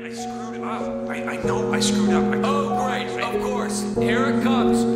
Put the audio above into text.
I screwed up. I know I screwed up. Oh, great. Of course. Here it comes.